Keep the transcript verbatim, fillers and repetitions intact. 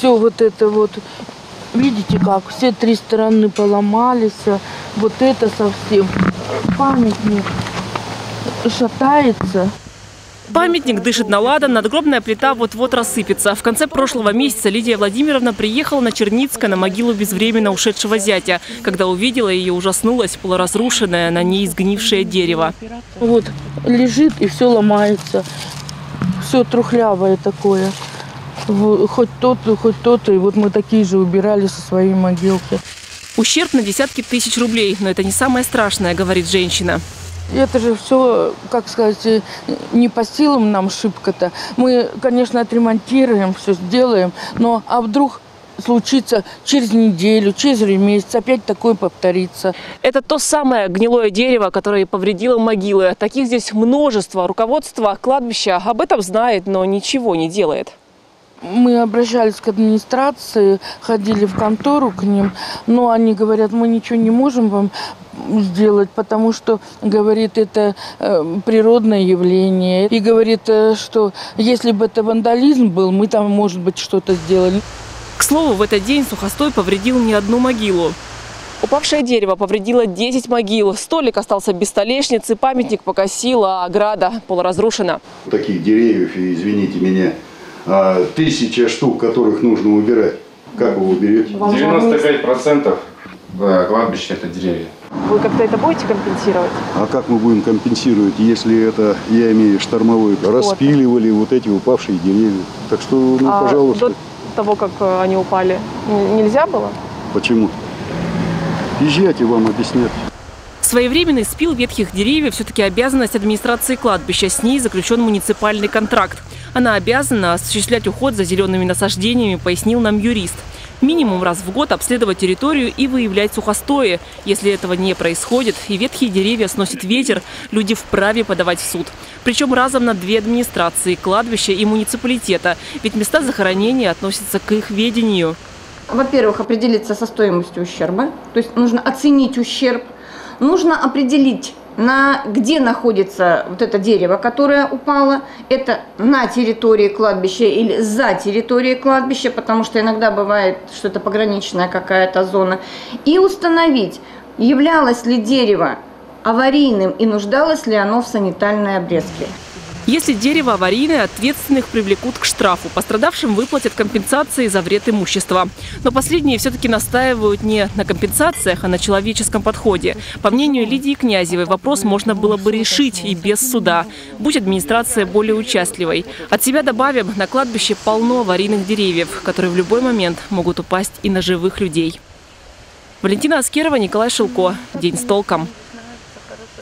все вот это вот, видите как, все три стороны поломались, вот это совсем, памятник шатается. Памятник дышит наладан, надгробная плита вот-вот рассыпется. В конце прошлого месяца Лидия Владимировна приехала на Черницкое на могилу безвременно ушедшего зятя. Когда увидела ее, ужаснулась, полуразрушенное, на ней сгнившее дерево. Вот лежит и все ломается, все трухлявое такое. Хоть то-то, хоть то-то, и вот мы такие же убирали со своей могилки. Ущерб на десятки тысяч рублей, но это не самое страшное, говорит женщина. Это же все, как сказать, не по силам нам шибко-то. Мы, конечно, отремонтируем, все сделаем, но а вдруг случится через неделю, через месяц, опять такое повторится. Это то самое гнилое дерево, которое повредило могилы. Таких здесь множество. Руководство кладбища об этом знает, но ничего не делает. Мы обращались к администрации, ходили в контору к ним, но они говорят, мы ничего не можем вам сделать, потому что, говорит, это природное явление. И говорит, что если бы это вандализм был, мы там, может быть, что-то сделали. К слову, в этот день сухостой повредил не одну могилу. Упавшее дерево повредило десять могил. Столик остался без столешницы, памятник покосило, а ограда полуразрушена. Таких деревьев, извините меня, тысяча штук, которых нужно убирать. Как вы уберете? девяносто пять процентов кладбища – это деревья. Вы как-то это будете компенсировать? А как мы будем компенсировать, если это, я имею штормовой, вот. Распиливали вот эти упавшие деревья? Так что, ну, а пожалуйста. До того, как они упали, нельзя было? Почему? Езжайте, вам объяснят. Своевременный спил ветхих деревьев все-таки обязанность администрации кладбища. С ней заключен муниципальный контракт. Она обязана осуществлять уход за зелеными насаждениями, пояснил нам юрист. Минимум раз в год обследовать территорию и выявлять сухостои. Если этого не происходит и ветхие деревья сносит ветер, люди вправе подавать в суд. Причем разом на две администрации – кладбища и муниципалитета. Ведь места захоронения относятся к их ведению. Во-первых, определиться со стоимостью ущерба. То есть нужно оценить ущерб. Нужно определить, на, где находится вот это дерево, которое упало. Это на территории кладбища или за территорией кладбища, потому что иногда бывает, что это пограничная какая-то зона. И установить, являлось ли дерево аварийным и нуждалось ли оно в санитарной обрезке. Если дерево аварийное, ответственных привлекут к штрафу. Пострадавшим выплатят компенсации за вред имущества. Но последние все-таки настаивают не на компенсациях, а на человеческом подходе. По мнению Лидии Князевой, вопрос можно было бы решить и без суда. Будь администрация более участливой. От себя добавим, на кладбище полно аварийных деревьев, которые в любой момент могут упасть и на живых людей. Валентина Аскерова, Николай Шилко. День с толком.